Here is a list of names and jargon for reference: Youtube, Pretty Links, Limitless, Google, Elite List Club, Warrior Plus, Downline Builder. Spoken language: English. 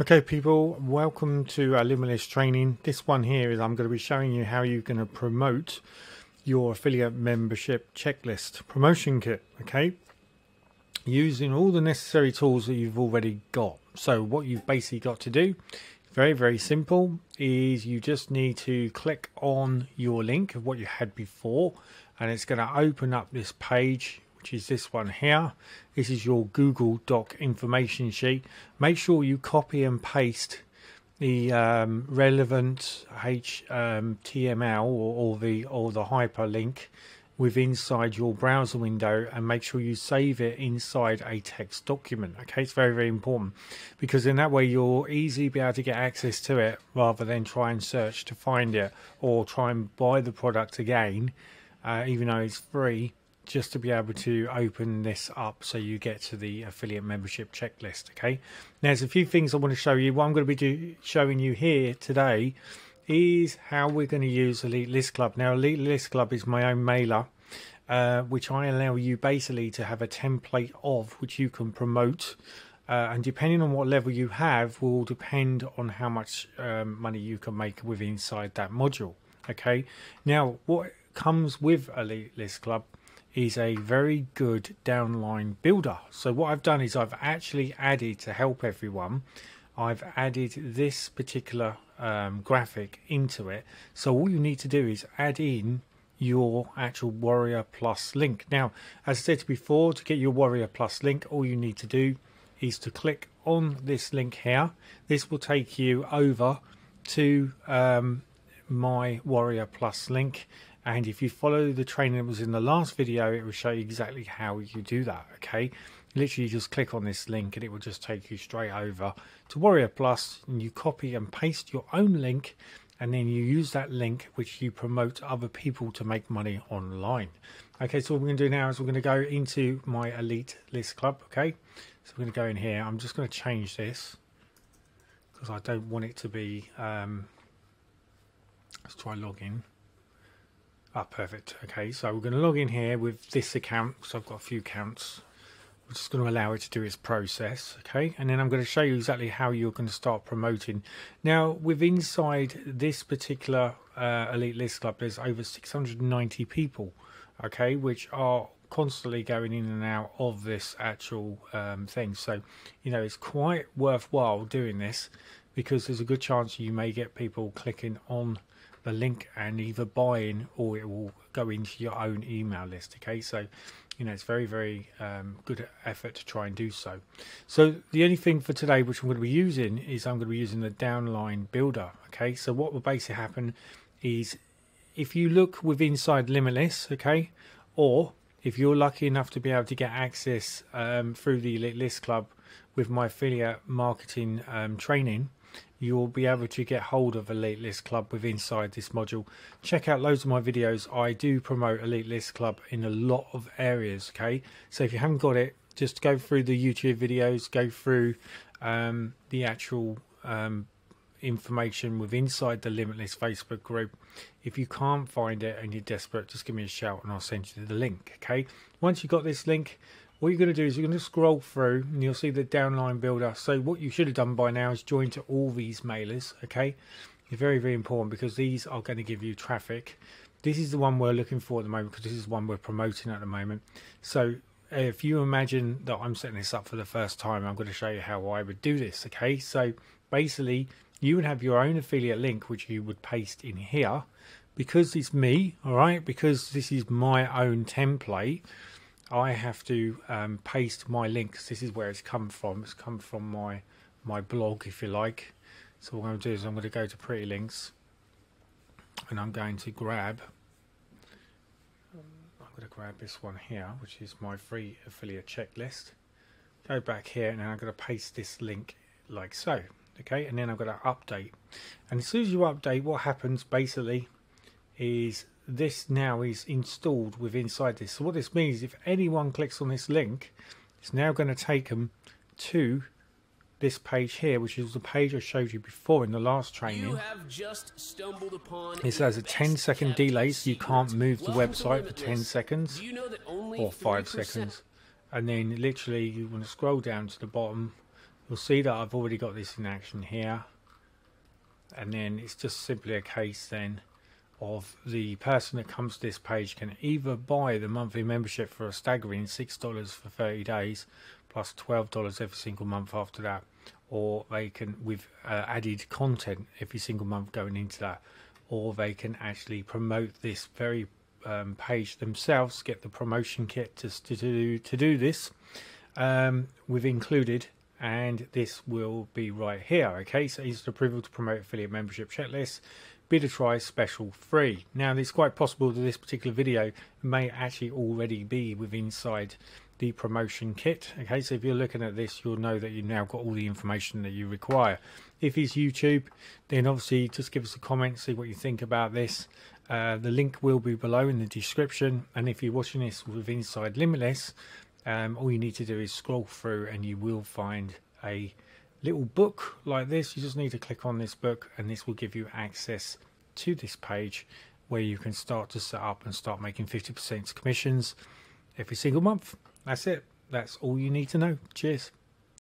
Okay people, welcome to our Limitless training. This one here is I'm going to be showing you how you're going to promote your affiliate membership checklist promotion kit, okay? Using all the necessary tools that you've already got. So what you've basically got to do, very simple, is you just need to click on your link of what you had before and it's going to open up this page, which is this one here. This is your Google Doc information sheet. Make sure you copy and paste the relevant HTML or the hyperlink within inside your browser window, and make sure you save it inside a text document. Okay, it's very important, because in that way you'll easily be able to get access to it rather than try and search to find it or try and buy the product again, even though it's free, just to be able to open this up so you get to the affiliate membership checklist. Okay, now there's a few things I want to show you. What I'm going to be showing you here today is how we're going to use Elite List Club. Now Elite List Club is my own mailer, which I allow you basically to have a template of, which you can promote, and depending on what level you have will depend on how much money you can make with inside that module. Okay, now what comes with Elite List Club is a very good downline builder. So what I've done is I've actually added, to help everyone, I've added this particular graphic into it. So all you need to do is add in your actual Warrior Plus link. Now, as I said before, to get your Warrior Plus link, all you need to do is to click on this link here. This will take you over to my Warrior Plus link. And if you follow the training that was in the last video, it will show you exactly how you do that, okay? Literally just click on this link and it will just take you straight over to Warrior Plus, and you copy and paste your own link, and then you use that link which you promote to other people to make money online. Okay, so what we're going to do now is we're going to go into my Elite List Club, okay? So we're going to go in here. I'm just going to change this because I don't want it to be... let's try login. Ah, perfect. Okay, so we're going to log in here with this account, so I've got a few accounts. We're just going to allow it to do its process, okay? And then I'm going to show you exactly how you're going to start promoting. Now, with inside this particular Elite List Club, there's over 690 people, okay, which are constantly going in and out of this actual thing. So, you know, it's quite worthwhile doing this, because there's a good chance you may get people clicking on the link and either buying, or it will go into your own email list, okay? So, you know, it's very good effort to try and do so. So the only thing for today which I'm going to be using is I'm going to be using the Downline Builder, okay? So what will basically happen is, if you look with inside Limitless, okay, or if you're lucky enough to be able to get access through the Elite List Club with my affiliate marketing training, you'll be able to get hold of Elite List Club with inside this module. Check out loads of my videos. I do promote Elite List Club in a lot of areas, okay? So if you haven't got it, just go through the YouTube videos, go through the actual information with inside the Limitless Facebook group. If you can't find it and you're desperate, just give me a shout and I'll send you the link, okay? Once you've got this link, what you're going to do is you're going to scroll through and you'll see the Downline Builder. So what you should have done by now is join to all these mailers, okay? They're very important, because these are going to give you traffic. This is the one we're looking for at the moment, because this is one we're promoting at the moment. So if you imagine that I'm setting this up for the first time, I'm going to show you how I would do this, okay? So basically you would have your own affiliate link which you would paste in here. Because it's me, all right, because this is my own template, I have to paste my links. This is where it's come from. It's come from my blog, if you like. So what I'm going to do is I'm going to go to Pretty Links, and I'm going to grab. I'm going to grab this one here, which is my free affiliate checklist. Go back here, and then I'm going to paste this link like so. Okay, and then I'm going to update. And as soon as you update, what happens basically is, this now is installed with inside this. So what this means is, if anyone clicks on this link, it's now going to take them to this page here, which is the page I showed you before in the last training. You have just stumbled upon it. Has a 10-second delay, so you can't move the website for 10 seconds or 5 seconds. And then literally you want to scroll down to the bottom. You'll see that I've already got this in action here, and then it's just simply a case then of the person that comes to this page can either buy the monthly membership for a staggering $6 for 30 days plus $12 every single month after that, or they can, with added content every single month going into that, or they can actually promote this very page themselves, get the promotion kit to do this with included, and this will be right here. Okay, so it's approval to promote affiliate membership checklist, bid a try, special free. Now it's quite possible that this particular video may actually already be within inside the promotion kit. Okay, so if you're looking at this, you'll know that you've now got all the information that you require. If it's YouTube, then obviously just give us a comment, see what you think about this. The link will be below in the description, and if you're watching this with inside Limitless, all you need to do is scroll through and you will find a little book like this. You just need to click on this book and this will give you access to this page where you can start to set up and start making 50% commissions every single month. That's it. That's all you need to know. Cheers.